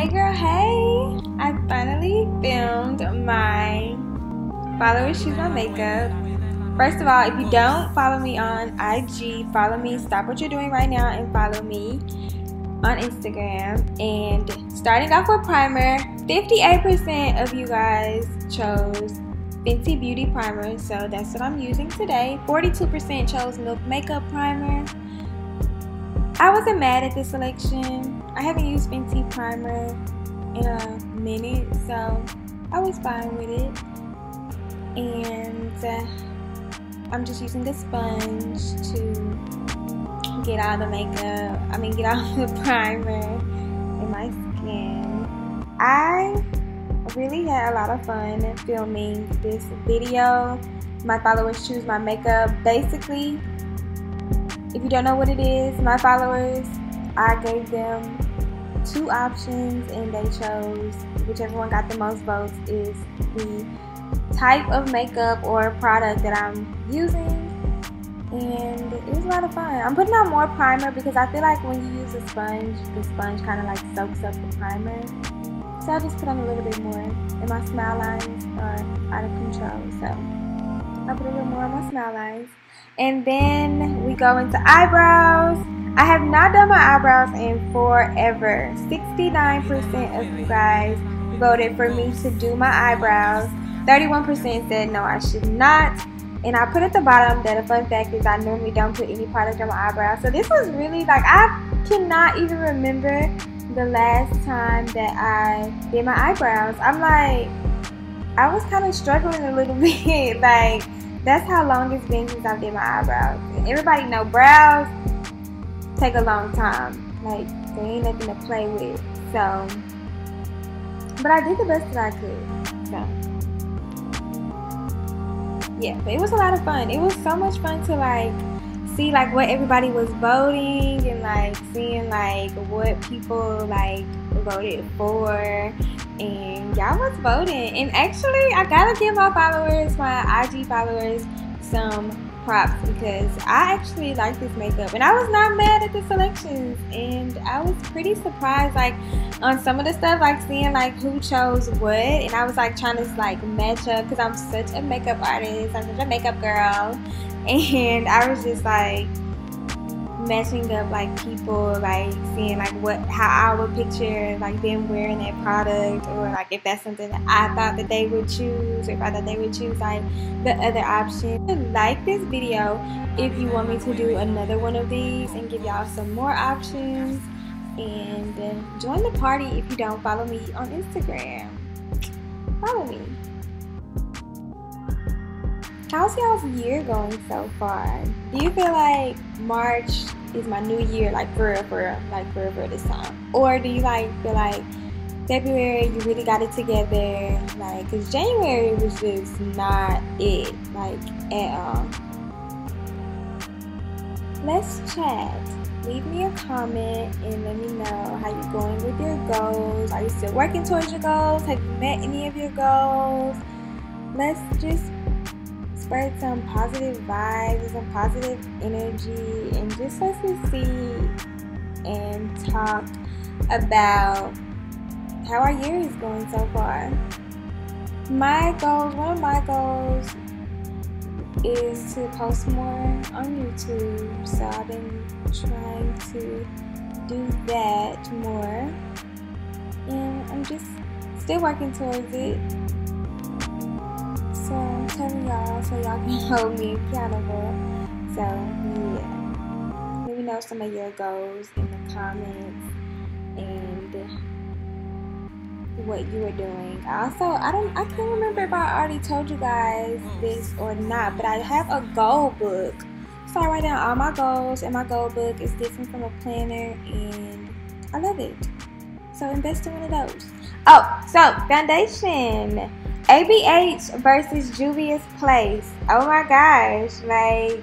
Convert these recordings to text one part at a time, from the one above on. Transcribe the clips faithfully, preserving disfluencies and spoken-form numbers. Hey girl, hey! I finally filmed my Follow With She's On Makeup. First of all, if you don't follow me on I G, follow me. Stop what you're doing right now and follow me on Instagram. And starting off with primer, fifty-eight percent of you guys chose Fenty Beauty primer, so that's what I'm using today. forty-two percent chose Milk Makeup primer. I wasn't mad at this selection. I haven't used Fenty primer in a minute, so I was fine with it. And uh, I'm just using the sponge to get all the makeup, I mean get all the primer in my skin. I really had a lot of fun filming this video. My followers choose my makeup. Basically, if you don't know what it is, my followers, I gave them two options and they chose whichever one got the most votes is the type of makeup or product that I'm using, and it was a lot of fun. I'm putting on more primer because I feel like when you use a sponge, the sponge kind of like soaks up the primer, so I just put on a little bit more, and my smile lines are out of control, so I put a little more on my smile lines. And then we go into eyebrows. I have not done my eyebrows in forever. sixty-nine percent of you guys voted for me to do my eyebrows. thirty-one percent said no, I should not. And I put at the bottom that a fun fact is I normally don't put any product on my eyebrows. So this was really like, I cannot even remember the last time that I did my eyebrows. I'm like, I was kind of struggling a little bit. Like, that's how long it's been since I did my eyebrows. And everybody know brows take a long time. Like, they ain't nothing to play with. So, but I did the best that I could. So, yeah, but it was a lot of fun. It was so much fun to like see like what everybody was voting and like seeing like what people like voted for. And y'all was voting, and actually I gotta give my followers, my I G followers, some props because I actually like this makeup and I was not mad at the selections, and I was pretty surprised like on some of the stuff, like seeing like who chose what, and I was like trying to like match up because I'm such a makeup artist, I'm such a makeup girl, and I was just like matching up like people, like seeing like what how I would picture like them wearing that product, or like if that's something that I thought that they would choose, or if I thought they would choose like the other option. Like this video if you want me to do another one of these and give y'all some more options, and uh, join the party if you don't follow me on Instagram. Follow me. How's y'all's year going so far? Do you feel like March is my new year, like for real, for real, like for real, for real this time? Or do you like feel like February, you really got it together? Like, cause January was just not it, like at all. Let's chat. Leave me a comment and let me know how you're going with your goals. Are you still working towards your goals? Have you met any of your goals? Let's just spread some positive vibes, some positive energy, and just let's just see and talk about how our year is going so far. My goals, one of my goals is to post more on YouTube, so I've been trying to do that more, and I'm just still working towards it. So I'm telling y'all so y'all can hold me accountable. So yeah, let me know some of your goals in the comments and what you are doing. Also, I don't, I can't remember if I already told you guys this or not, but I have a goal book. So I write down all my goals, and my goal book is different from a planner, and I love it. So invest in one of those. Oh, so foundation. A B H versus Juvia's Place. Oh my gosh, like,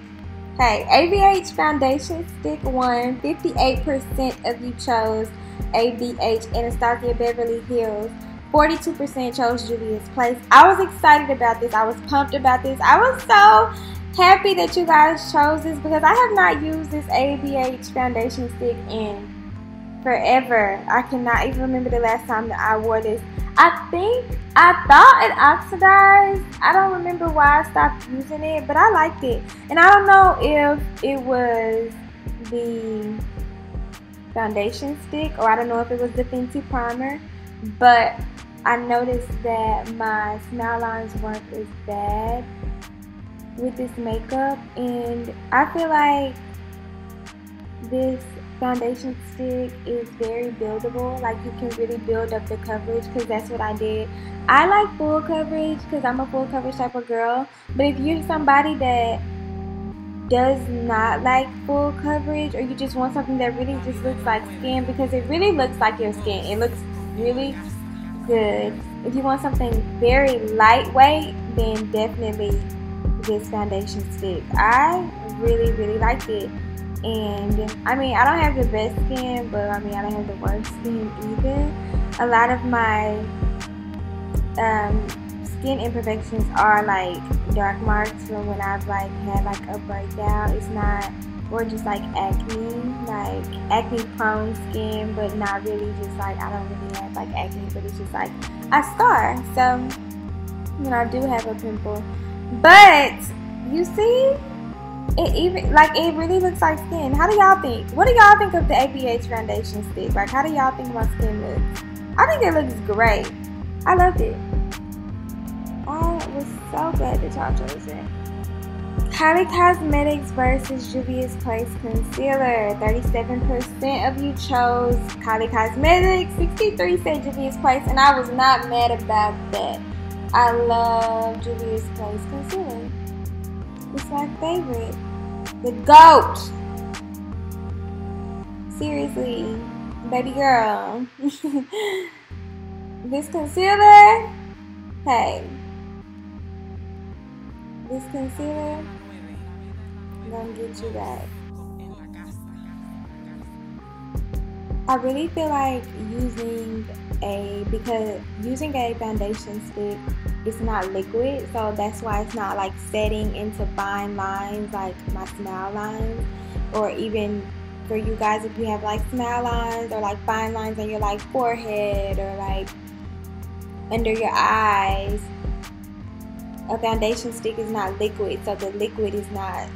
hey, A B H foundation stick won. fifty-eight percent of you chose A B H, Anastasia Beverly Hills. forty-two percent chose Juvia's Place. I was excited about this. I was pumped about this. I was so happy that you guys chose this because I have not used this A B H foundation stick in forever. I cannot even remember the last time that I wore this. I think I thought it oxidized. I don't remember why I stopped using it, but I liked it. And I don't know if it was the foundation stick or I don't know if it was the Fenty primer, but I noticed that my smile lines weren't as bad with this makeup, and I feel like this foundation stick is very buildable. Like, you can really build up the coverage, because that's what I did. I like full coverage because I'm a full coverage type of girl, but if you're somebody that does not like full coverage, or you just want something that really just looks like skin, because it really looks like your skin, it looks really good. If you want something very lightweight, then definitely this foundation stick. I really really liked it. And I mean, I don't have the best skin, but I mean, I don't have the worst skin either. A lot of my um, skin imperfections are like dark marks from when I've like had like a breakout. It's not, or just like acne, like acne prone skin, but not really just like, I don't really have like acne, but it's just like I scar. So, you know, I do have a pimple, but you see, it even like it really looks like skin. How do y'all think? What do y'all think of the A B H foundation stick? Like, how do y'all think my skin looks? I think it looks great. I loved it. I was so glad that y'all chose it. Kylie Cosmetics versus Juvia's Place Concealer. thirty-seven percent of you chose Kylie Cosmetics. sixty-three percent said Juvia's Place, and I was not mad about that. I love Juvia's Place Concealer. It's my favorite. The GOAT! Seriously, baby girl. This concealer, hey. This concealer, I'm gonna get you back. I really feel like using a, because using a foundation stick, it's not liquid, so that's why it's not like setting into fine lines like my smile lines, or even for you guys if you have like smile lines or like fine lines on your like forehead or like under your eyes. A foundation stick is not liquid, so the liquid is not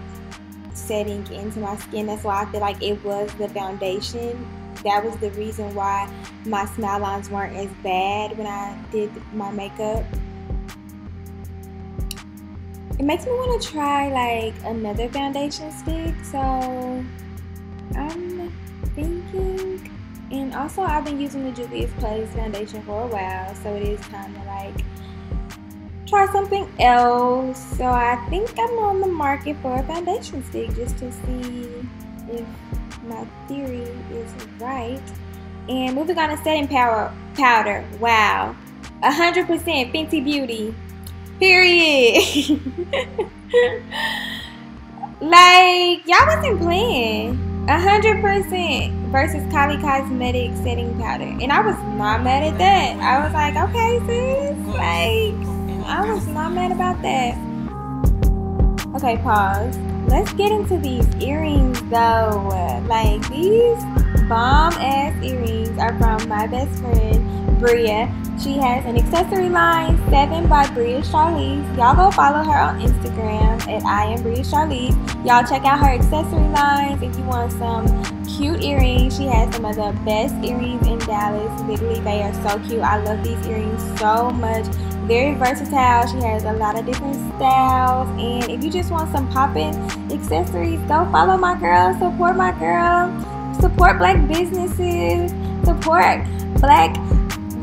setting into my skin. That's why I feel like it was the foundation. That was the reason why my smile lines weren't as bad when I did my makeup. It makes me want to try like another foundation stick, so I'm thinking. And also, I've been using the Juvia's Place foundation for a while, so it is time to like try something else. So I think I'm on the market for a foundation stick just to see if my theory is right. And moving on to setting power powder. Wow, one hundred percent Fenty Beauty, period. Like, y'all wasn't playing. One hundred percent versus Kylie Cosmetics setting powder, and I was not mad at that. I was like, okay sis, like, I was not mad about that. Okay, pause. Let's get into these earrings though. Like, these bomb ass earrings are from my best friend Bria. She has an accessory line, seven by Bria Charlise. Y'all go follow her on Instagram at I am Bria Charlise. Y'all check out her accessory lines if you want some cute earrings. She has some of the best earrings in Dallas. Literally, they are so cute. I love these earrings so much. Very versatile. She has a lot of different styles, and if you just want some poppin' accessories, go follow my girl, support my girl, support black businesses, support black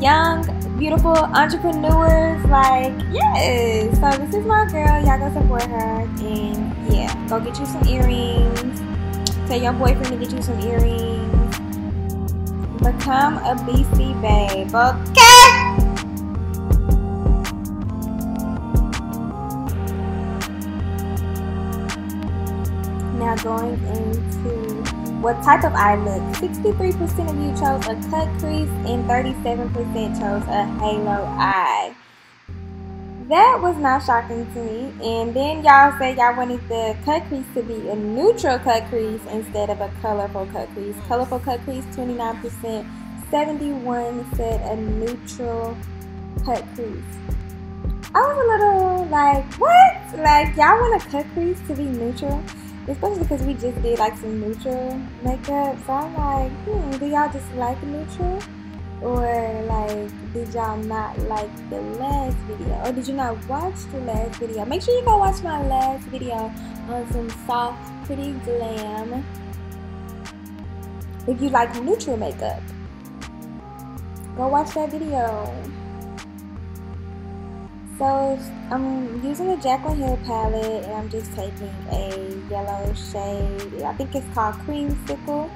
young beautiful entrepreneurs. Like, yes, so this is my girl, y'all go support her. And yeah, go get you some earrings, tell your boyfriend to get you some earrings, become a B C babe, okay? Now going into what type of eye look. sixty-three percent of you chose a cut crease and thirty-seven percent chose a halo eye. that was not shocking to me. And then y'all said y'all wanted the cut crease to be a neutral cut crease instead of a colorful cut crease. Colorful cut crease twenty-nine percent, seventy-one said a neutral cut crease. I was a little like, what? Like, y'all want a cut crease to be neutral? Especially because we just did like some neutral makeup. So I'm like, hmm, do y'all just like neutral? Or like, did y'all not like the last video, or did you not watch the last video? Make sure you go watch my last video on some soft pretty glam if you like neutral makeup. Go watch that video. So I'm using the Jaclyn Hill palette, and I'm just taking a yellow shade. I think it's called Creamsicle.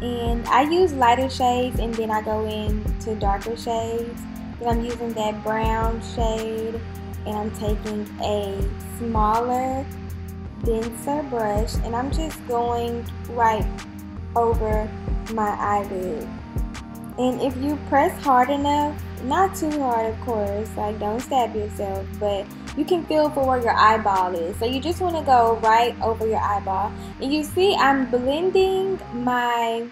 And I use lighter shades, and then I go into darker shades. But I'm using that brown shade, and I'm taking a smaller, denser brush, and I'm just going right over my eyelid. And if you press hard enough, not too hard of course, like don't stab yourself, but you can feel for where your eyeball is. So you just want to go right over your eyeball. And you see I'm blending my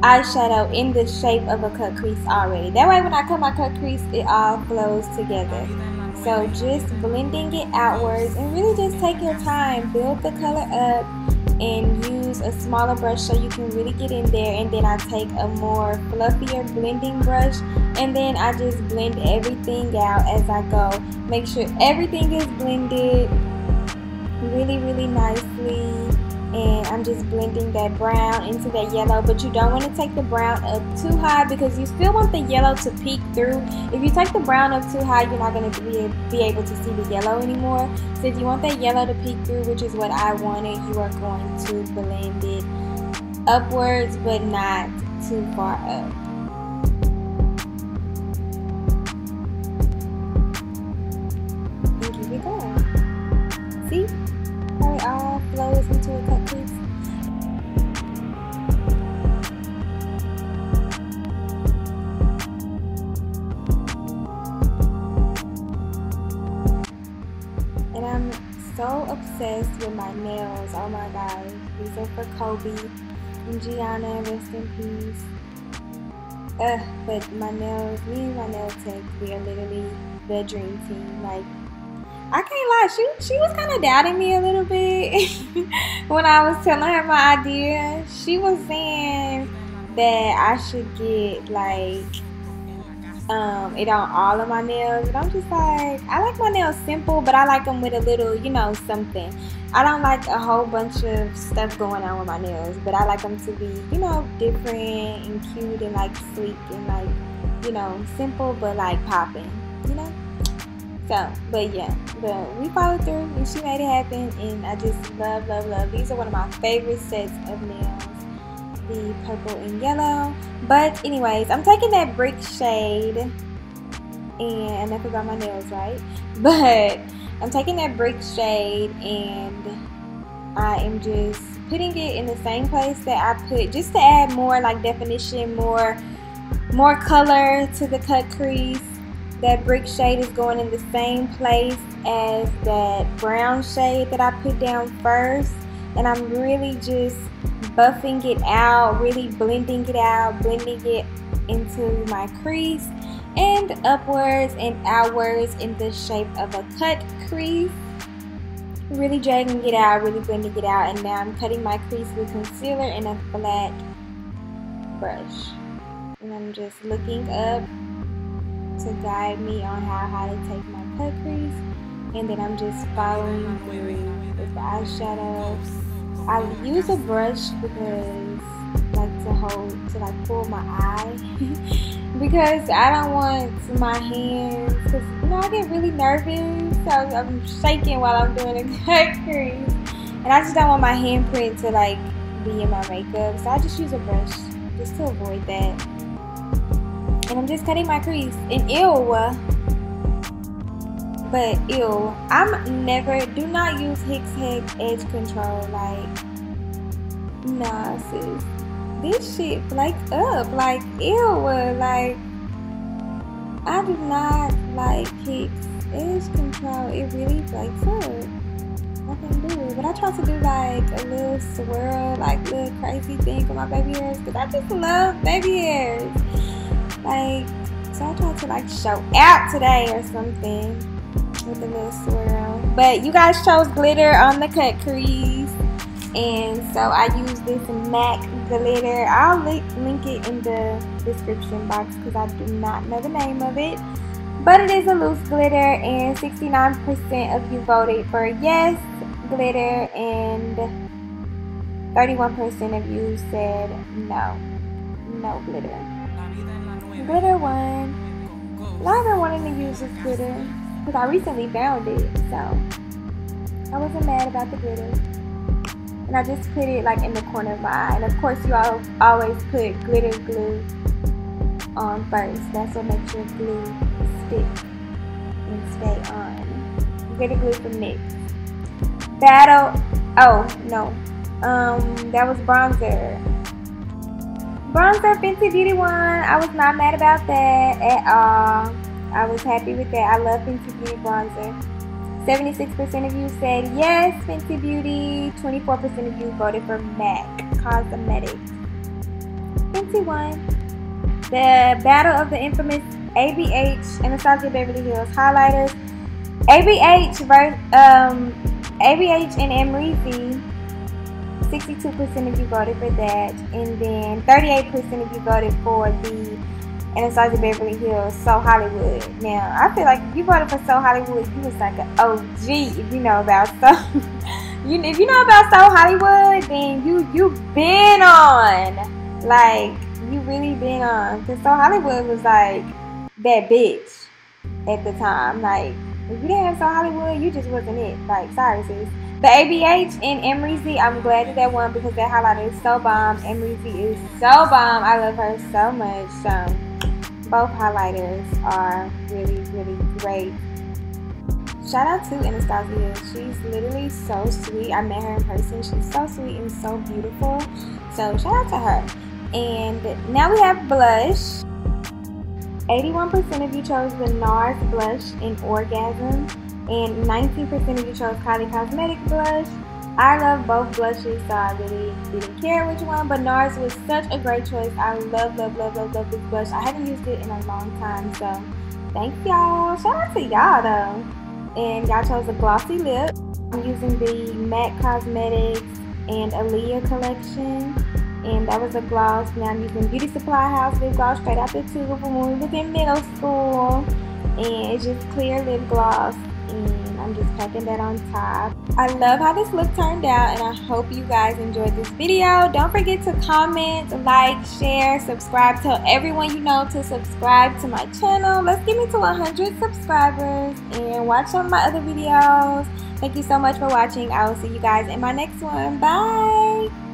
eyeshadow in the shape of a cut crease already. That way when I cut my cut crease, it all flows together. So just blending it outwards, and really just take your time. Build the color up and use a smaller brush so you can really get in there. And then I take a more fluffier blending brush, and then I just blend everything out as I go. Make sure everything is blended really really nicely, and I'm just blending that brown into that yellow. But you don't want to take the brown up too high, because you still want the yellow to peek through. If you take the brown up too high, you're not going to be, be able to see the yellow anymore. So if you want that yellow to peek through, which is what I wanted, you are going to blend it upwards but not too far up. And keep it going. See? How it all flows into a cut crease. And I'm so obsessed with my nails. Oh my gosh. These are for Kobe and Gianna, rest in peace. Ugh, but my nails, me and my nail tech, we are literally the dream team. Like, I can't lie, she, she was kind of doubting me a little bit when I was telling her my idea. She was saying that I should get like um, it on all of my nails. But I'm just like, I like my nails simple, but I like them with a little, you know, something. I don't like a whole bunch of stuff going on with my nails, but I like them to be, you know, different and cute and like sleek and like, you know, simple but like popping, you know? So, but yeah, but we followed through and she made it happen, and I just love, love, love. These are one of my favorite sets of nails, the purple and yellow. But anyways, I'm taking that brick shade, and enough about my nails, right? But I'm taking that brick shade, and I am just putting it in the same place that I put, just to add more like definition, more, more color to the cut crease. That brick shade is going in the same place as that brown shade that I put down first. And I'm really just buffing it out, really blending it out, blending it into my crease. And upwards and outwards in the shape of a cut crease. Really dragging it out, really blending it out. And now I'm cutting my crease with concealer and a flat brush. And I'm just looking up to guide me on how, how to take my cut crease, and then I'm just following through with the eyeshadow. I use a brush because like to hold to like pull my eye because I don't want my hands, because you know I get really nervous, so I'm shaking while I'm doing a cut crease, and I just don't want my handprint to like be in my makeup, so I just use a brush just to avoid that. And I'm just cutting my crease, and ew, but ew, I'm never, do not use Hicks Head edge control, like, nah sis, this shit flakes up, like, ew, like, I do not like Hicks is control. It really like sucks. I can't do it. But I try to do like a little swirl, like little crazy thing with my baby hairs, because I just love baby hairs. Like, so I try to like show out today or something with a little swirl. But you guys chose glitter on the cut crease. And so I use this MAC glitter. I'll link, link it in the description box because I do not know the name of it. But it is a loose glitter, and sixty-nine percent of you voted for yes glitter, and thirty-one percent of you said no, no glitter. Glitter one. I've been wanting to use this glitter because I recently found it, so I wasn't mad about the glitter. And I just put it like in the corner of my eye, and of course you all always put glitter glue on first. That's what makes your glue stick and stay on. Glitter glue from NYX. Battle, oh no, um, that was bronzer. Bronzer Fenty Beauty one, I was not mad about that at all. I was happy with that. I love Fenty Beauty bronzer. seventy-six percent of you said yes, Fenty Beauty. twenty-four percent of you voted for MAC Cosmetics. Fenty one. The battle of the infamous A B H Anastasia Beverly Hills highlighters. A B H versus um, A B H and Amrezy. sixty-two percent of you voted for that, and then thirty-eight percent of you voted for the Anastasia Beverly Hills So Hollywood. Now, I feel like if you voted for So Hollywood, you was like an O G if you know about So. you, if you know about So Hollywood, then you you been on. Like, you really been on. Because So Hollywood was like that bitch at the time. Like, if you didn't have So Hollywood, you just wasn't it. Like, sorry sis. But A B H and Amrezy, I'm glad that that won because that highlighter is so bomb. Amrezy is so bomb. I love her so much. So, both highlighters are really, really great. Shout out to Anastasia. She's literally so sweet. I met her in person. She's so sweet and so beautiful. So shout out to her. And now we have blush. eighty-one percent of you chose the NARS blush in Orgasm. And nineteen percent of you chose Kylie Cosmetics blush. I love both blushes, so I really didn't care which one, but NARS was such a great choice. I love, love, love, love, love this blush. I haven't used it in a long time, so thanks y'all. Shout out to y'all though. And y'all chose a glossy lip. I'm using the MAC Cosmetics and Aaliyah collection, and that was a gloss. Now I'm using Beauty Supply House lip gloss straight out the tube from when we was in middle school, and it's just clear lip gloss. And I'm just packing that on top. I love how this look turned out, and I hope you guys enjoyed this video. Don't forget to comment, like, share, subscribe. Tell everyone you know to subscribe to my channel. Let's get me to one hundred subscribers and watch some of my other videos. Thank you so much for watching. I will see you guys in my next one. Bye.